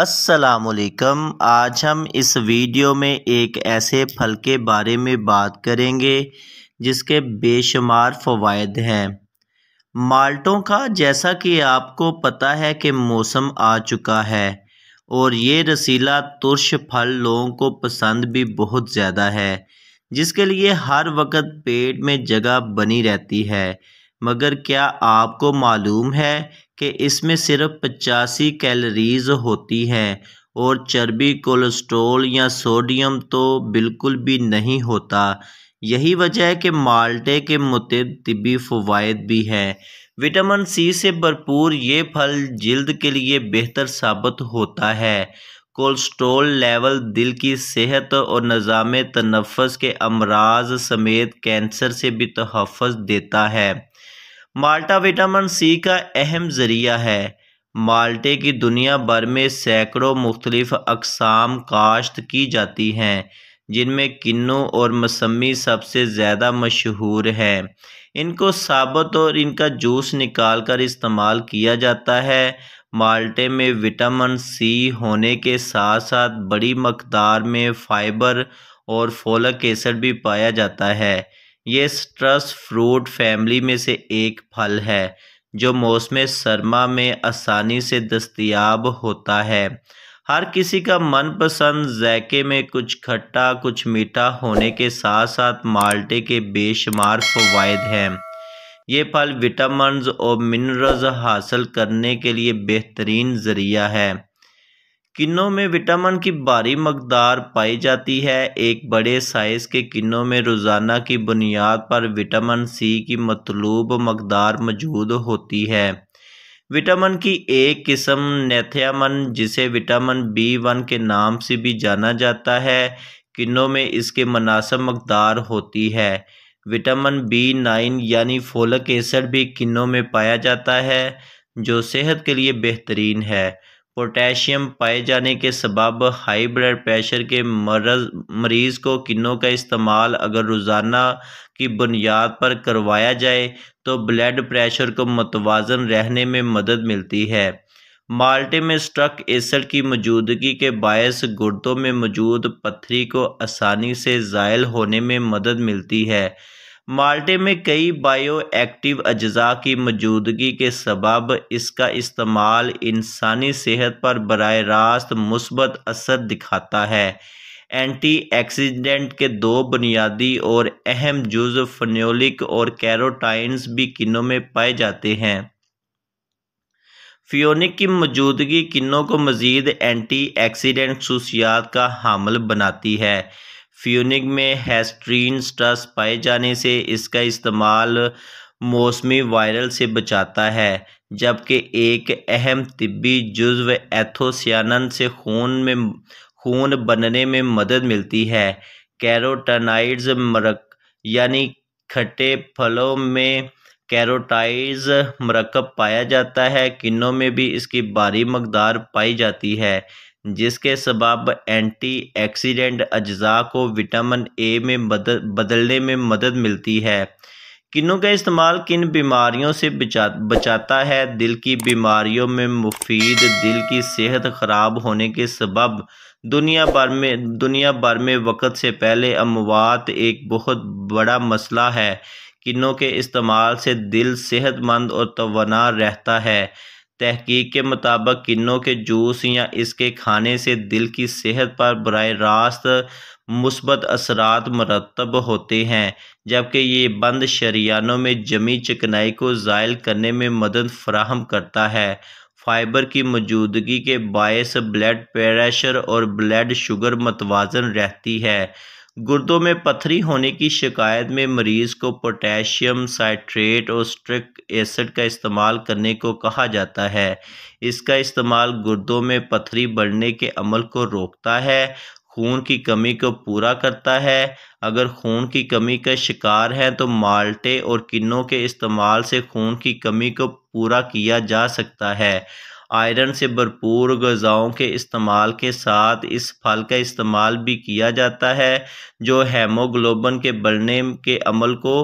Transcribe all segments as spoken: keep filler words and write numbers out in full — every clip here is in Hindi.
अस्सलामुअलैकुम। आज हम इस वीडियो में एक ऐसे फल के बारे में बात करेंगे जिसके बेशुमार फ़वाइद हैं। माल्टों का जैसा कि आपको पता है कि मौसम आ चुका है और ये रसीला तुर्श फल लोगों को पसंद भी बहुत ज़्यादा है, जिसके लिए हर वक्त पेट में जगह बनी रहती है। मगर क्या आपको मालूम है कि इसमें सिर्फ पचासी कैलोरीज होती हैं और चर्बी, कोलेस्ट्रॉल या सोडियम तो बिल्कुल भी नहीं होता। यही वजह है कि माल्टे के मुतअद्दिद तिब्बी फ़वाइद भी हैं। विटामिन सी से भरपूर ये फल जल्द के लिए बेहतर साबित होता है। कोलेस्ट्रॉल लेवल, दिल की सेहत और निज़ाम तनफ़्फ़ुस के अमराज समेत कैंसर से भी तहफ़्फ़ुज़ देता है। माल्टा विटामिन सी का अहम ज़रिया है। माल्टे की दुनिया भर में सैकड़ों मुख्तलिफ अक़साम काश्त की जाती हैं, जिनमें किन्नू और मौसमी सबसे ज़्यादा मशहूर हैं। इनको साबुत और इनका जूस निकाल कर इस्तेमाल किया जाता है। माल्टे में विटामिन सी होने के साथ साथ बड़ी मकदार में फ़ाइबर और फोलिक एसिड भी पाया जाता है। ये सिट्रस फ्रूट फैमिली में से एक फल है जो मौसम सरमा में आसानी से दस्तयाब होता है। हर किसी का मनपसंद ज़ायके में कुछ खट्टा कुछ मीठा होने के साथ साथ माल्टे के बेशुमार फ़वाइद हैं। ये फल विटामिन्स और मिनरल्स हासिल करने के लिए बेहतरीन ज़रिया है। किन्नों में विटामिन की भारी मकदार पाई जाती है। एक बड़े साइज़ के किन्नों में रोज़ाना की बुनियाद पर विटामिन सी की मतलूब मकदार मौजूद होती है। विटामिन की एक किस्म नेथियामिन, जिसे विटामिन बी वन के नाम से भी जाना जाता है, किन्नों में इसके मुनासिब मकदार होती है। विटामिन बी नाइन यानी फोलिक एसिड भी किन्नों में पाया जाता है, जो सेहत के लिए बेहतरीन है। पोटेशियम पाए जाने के सबब हाई ब्लड प्रेशर के मरज मरीज़ को किन्नों का इस्तेमाल अगर रोज़ाना की बुनियाद पर करवाया जाए तो ब्लड प्रेशर को मुतवाज़न रहने में मदद मिलती है। माल्टे में स्ट्रक एसिड की मौजूदगी के बायस गुर्दों में मौजूद पथरी को आसानी से ज़ायल होने में मदद मिलती है। माल्टे में कई बायो एक्टिव अज्जा की मौजूदगी के सबब इसका इस्तेमाल इंसानी सेहत पर बराह रास्त मुस्बत असर दिखाता है। एंटी ऑक्सीडेंट के दो बुनियादी और अहम जुज़ फेनोलिक और कैरोटाइन्स भी किन्नों में पाए जाते हैं। फियोनिक की मौजूदगी किन्नों को मज़ीद एंटी ऑक्सीडेंट खसूसियात का हामिल बनाती है। फ्यूनिक में हेस्ट्रीन स्ट्रस पाए जाने से इसका इस्तेमाल मौसमी वायरल से बचाता है, जबकि एक अहम तिब्बी जुज्व एथोसियानन से खून में खून बनने में मदद मिलती है। कैरोटाइनॉइड्स मरक यानी खट्टे फलों में कैरोटाइड्स मरकब पाया जाता है। किन्नों में भी इसकी भारी मकदार पाई जाती है, जिसके सबब एंटी ऑक्सीडेंट अज्जा को विटामिन ए में बदल, बदलने में मदद मिलती है। किन्नों का इस्तेमाल किन बीमारियों से बचा बचाता है। दिल की बीमारियों में मुफीद, दिल की सेहत ख़राब होने के सबब दुनिया भर में दुनिया भर में वक्त से पहले अमवात एक बहुत बड़ा मसला है। किन्नों के इस्तेमाल से दिल सेहतमंद और तवाना रहता है। तहकीक के मुताबिक किन्नों के जूस या इसके खाने से दिल की सेहत पर बराह रास्त मुस्बत असरात मरतब होते हैं, जबकि ये बंद शरियानों में जमी चिकनाई को ज़ायल करने में मदद फराहम करता है। फ़ाइबर की मौजूदगी के बायस ब्लड प्रेशर और ब्लड शुगर मतवाज़न रहती है। गुर्दों में पथरी होने की शिकायत में मरीज़ को पोटेशियम साइट्रेट और स्ट्रिक एसिड का इस्तेमाल करने को कहा जाता है। इसका इस्तेमाल गुर्दों में पथरी बढ़ने के अमल को रोकता है, खून की कमी को पूरा करता है। अगर खून की कमी का शिकार है तो माल्टे और किन्नों के इस्तेमाल से खून की कमी को पूरा किया जा सकता है। आयरन से भरपूर गज़ाओं के इस्तेमाल के साथ इस फल का इस्तेमाल भी किया जाता है, जो हेमोग्लोबिन के बढ़ने के अमल को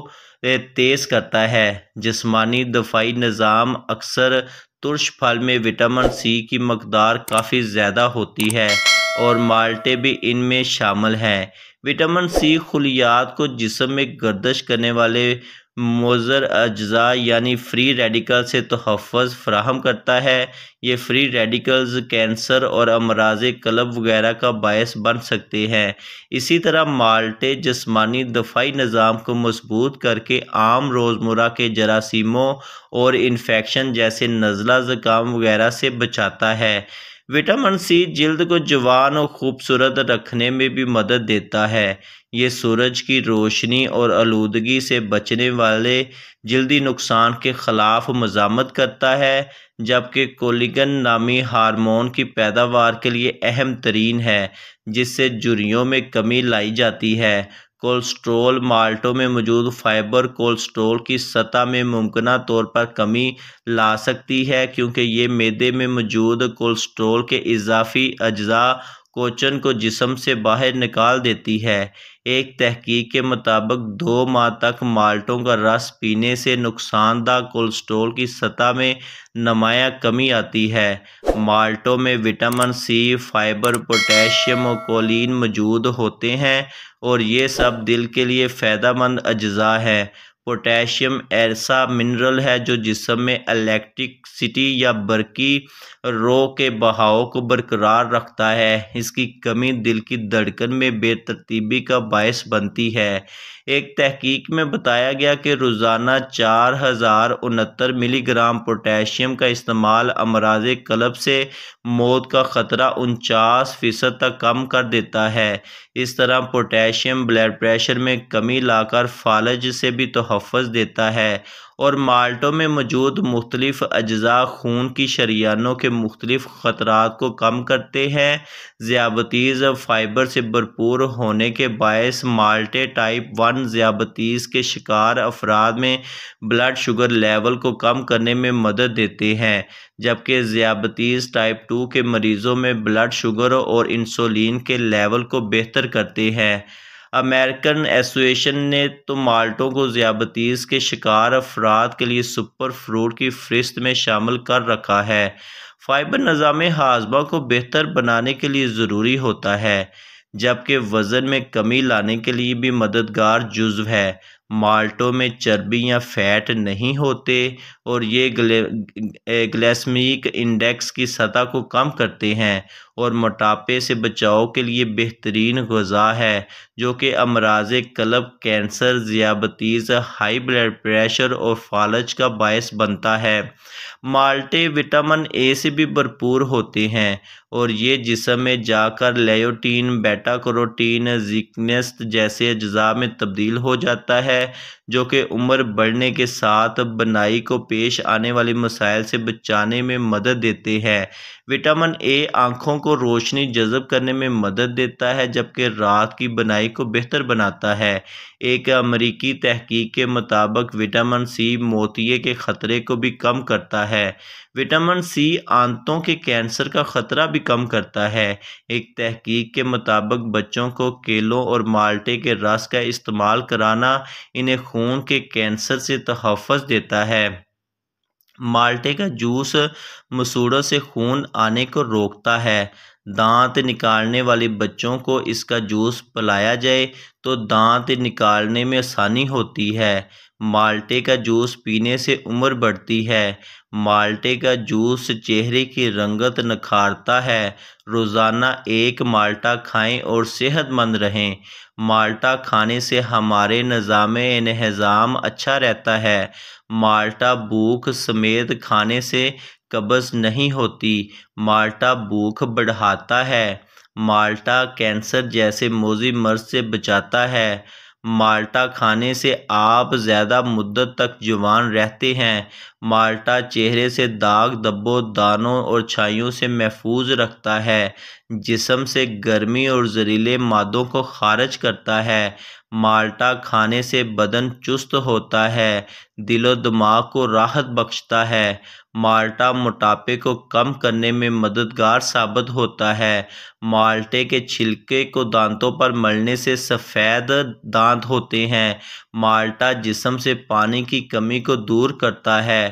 तेज़ करता है। जिस्मानी दफाई निज़ाम अक्सर तुर्श फल में विटामिन सी की मकदार काफ़ी ज़्यादा होती है और माल्टे भी इनमें शामिल हैं। विटामिन सी खलियात को जिस्म में गर्दश करने वाले मोज़र अज्जा यानी फ्री रेडिकल से तहफ़्फ़ुज़ फराहम करता है। ये फ्री रेडिकल्स कैंसर और अमराज क़ल्ब वगैरह का बायस बन सकते हैं। इसी तरह माल्टे जिस्मानी दफाई निज़ाम को मजबूत करके आम रोज़मर्रा के जरासीमों और इन्फेक्शन जैसे नज़ला ज़ुकाम वगैरह से बचाता है। विटामिन सी जिल्द को जवान और खूबसूरत रखने में भी मदद देता है। ये सूरज की रोशनी और आलूदगी से बचने वाले जल्दी नुकसान के ख़िलाफ़ मज़ामत करता है, जबकि कोलिगन नामी हार्मोन की पैदावार के लिए अहम तरीन है, जिससे जुर्रियों में कमी लाई जाती है। कोलेस्ट्रोल माल्टों में मौजूद फाइबर कोलेस्ट्रोल की सतह में मुमकिन तौर पर कमी ला सकती है, क्योंकि ये मैदे में मौजूद कोलेस्ट्रोल के इजाफी अज्जा कोचन को जिस्म से बाहर निकाल देती है। एक तहकीक के मुताबिक दो माह तक माल्टों का रस पीने से नुकसानदा कोलेस्ट्रोल की सतह में नमाया कमी आती है। माल्टों में विटामिन सी, फाइबर, पोटेशियम और कोलिन मौजूद होते हैं और ये सब दिल के लिए फ़ायदेमंद अज्जा हैं। पोटेशियम ऐसा मिनरल है जो जिस्म में इलेक्ट्रिसिटी या बरकी रो के बहाव को बरकरार रखता है। इसकी कमी दिल की धड़कन में बेतरतीबी का बायस बनती है। एक तहकीक में बताया गया कि रोज़ाना चार हज़ार उनहत्तर मिलीग्राम पोटेशियम का इस्तेमाल अमराज क़ल्ब से मौत का ख़तरा उनचास फ़ीसद तक कम कर देता है। इस तरह पोटेशियम ब्लड प्रेशर में कमी लाकर फालज से भी तहफ़्फ़ुज़ देता है और माल्टों में मौजूद मुख्तलिफ अज्जा खून की शरियानों के मुख्तलिफ ख़तरात को कम करते हैं। ज़ियाबतीज़ फ़ाइबर से भरपूर होने के बायस माल्टे टाइप वन ज़ियाबतीज़ के शिकार अफराद में ब्लड शुगर लेवल को कम करने में मदद देते हैं, जबकि ज़ियाबतीज़ टाइप टू के मरीज़ों में ब्लड शुगर और इंसुलिन के लेवल को बेहतर करते हैं। अमेरिकन एसोसिएशन ने तो माल्टों को ज़ियाबतीज़ के शिकार अफराद के लिए सुपर फ्रूट की फहरिस्त में शामिल कर रखा है। फाइबर निज़ाम हाजमा को बेहतर बनाने के लिए ज़रूरी होता है, जबकि वज़न में कमी लाने के लिए भी मददगार जुज़्व है। माल्टों में चर्बी या फैट नहीं होते और ये ग्लाइसेमिक इंडेक्स की सतह को कम करते हैं और मोटापे से बचाव के लिए बेहतरीन ग़िज़ा है, जो कि अमराज क़ल्ब, कैंसर, ज़ियाबतीज़, हाई ब्लड प्रेशर और फालज का बायस बनता है। माल्टे विटामिन ए से भी भरपूर होते हैं और ये जिस्म में जाकर लेयोटीन, बेटा कैरोटीन, जिकनेस जैसे अज्जा में तब्दील हो जाता है, जो कि उम्र बढ़ने के साथ बनाई को पेश आने वाले मसाइल से बचाने में मदद देते हैं। विटामिन ए आँखों को रोशनी जज़ब करने में मदद देता है, जबकि रात की बनाई को बेहतर बनाता है। एक अमेरिकी तहकीक के मुताबिक विटामिन सी मोतिये के ख़तरे को भी कम करता है। विटामिन सी आंतों के कैंसर का ख़तरा भी कम करता है। एक तहकीक के मुताबिक बच्चों को केलों और माल्टे के रस का इस्तेमाल कराना इन्हें खून के कैंसर से तहफ़्फ़ुज़ देता है। माल्टे का जूस मसूड़ों से खून आने को रोकता है। दांत निकालने वाले बच्चों को इसका जूस पिलाया जाए तो दांत निकालने में आसानी होती है। माल्टे का जूस पीने से उम्र बढ़ती है। माल्टे का जूस चेहरे की रंगत निखारता है। रोज़ाना एक माल्टा खाएं और सेहतमंद रहें। माल्टा खाने से हमारे निज़ामे इन्हज़ाम अच्छा रहता है। माल्टा भूख समेत खाने से कब्ज़ नहीं होती। माल्टा भूख बढ़ाता है। माल्टा कैंसर जैसे मौज़ी मर्ज़ से बचाता है। माल्टा खाने से आप ज़्यादा मुद्दत तक जवान रहते हैं। माल्टा चेहरे से दाग, धब्बों, दानों और छाइयों से महफूज रखता है। जिस्म से गर्मी और जहरीले मादों को खारिज करता है। माल्टा खाने से बदन चुस्त होता है, दिलो दिमाग को राहत बख्शता है। माल्टा मोटापे को कम करने में मददगार साबित होता है। माल्टे के छिलके को दांतों पर मलने से सफ़ेद दांत होते हैं। माल्टा जिस्म से पानी की कमी को दूर करता है।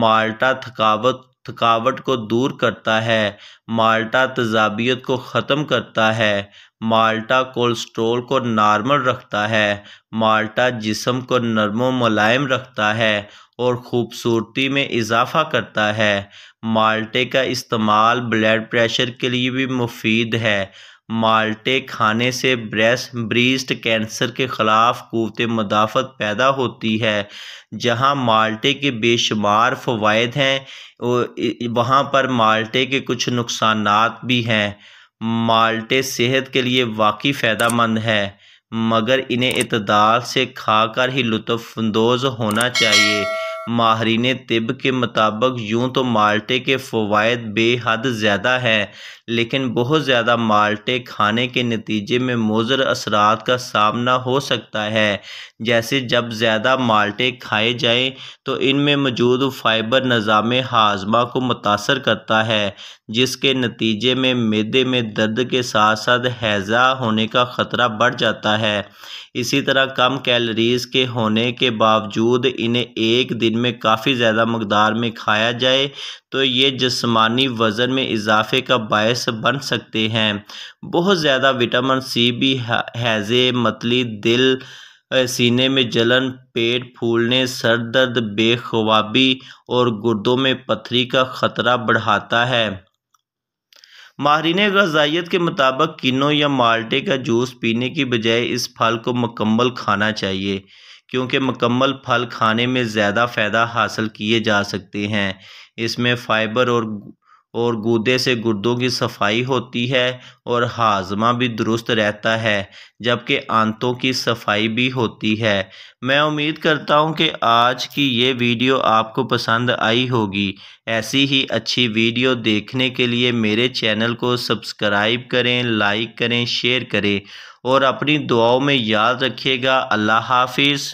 माल्टा थकावट थकावट को दूर करता है। माल्टा तजाबियत को ख़त्म करता है। माल्टा कोलेस्ट्रोल को नॉर्मल रखता है। माल्टा जिस्म को नरम व मुलायम रखता है और ख़ूबसूरती में इजाफ़ा करता है। माल्टे का इस्तेमाल ब्लड प्रेशर के लिए भी मुफीद है। माल्टे खाने से ब्रेस्ट ब्रीस्ट कैंसर के ख़िलाफ़ क़ुव्वत मुदाफ़त पैदा होती है। जहाँ माल्टे के बेशुमार फ़वाइद हैं वहाँ पर माल्टे के कुछ नुकसानात भी हैं। माल्टे सेहत के लिए वाकई फ़ायदेमंद है, मगर इन्हें इतदाल से खाकर ही लुत्फ़अंदोज़ होना चाहिए। माहरीन तिब के मुताबिक यूँ तो माल्टे के फ़वाइद बेहद ज़्यादा हैं, लेकिन बहुत ज़्यादा माल्टे खाने के नतीजे में मुज़र असरात का सामना हो सकता है। जैसे जब ज़्यादा माल्टे खाए जाएं तो इनमें मौजूद फ़ाइबर निज़ामे हाज़मा को मुतासर करता है, जिसके नतीजे में मैदे में दर्द के साथ साथ हैज़ा होने का ख़तरा बढ़ जाता है। इसी तरह कम कैलोरीज़ के होने के बावजूद इन्हें एक दिन में काफ़ी ज़्यादा मकदार में खाया जाए तो ये जिस्मानी वज़न में इजाफे का बायस बन सकते हैं। बहुत ज़्यादा विटामिन सी भी हैज़े, मतली, दिल, सीने में जलन, पेट फूलने, सर दर्द, बेख्वाबी और गुर्दों में पथरी का ख़तरा बढ़ाता है। माहरीन ग़िज़ाइयत के मुताबिक किनों या माल्टे का जूस पीने की बजाय इस फल को मुकम्मल खाना चाहिए, क्योंकि मुकम्मल फल खाने में ज़्यादा फ़ायदा हासिल किए जा सकते हैं। इसमें फ़ाइबर और और गूदे से गुर्दों की सफाई होती है और हाजमा भी दुरुस्त रहता है, जबकि आंतों की सफाई भी होती है। मैं उम्मीद करता हूं कि आज की ये वीडियो आपको पसंद आई होगी। ऐसी ही अच्छी वीडियो देखने के लिए मेरे चैनल को सब्सक्राइब करें, लाइक करें, शेयर करें और अपनी दुआओं में याद रखिएगा। अल्लाह हाफिज़।